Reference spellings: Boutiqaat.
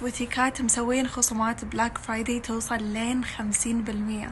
بوتيكات مسوين خصومات بلاك فرايداي توصل لين 50%.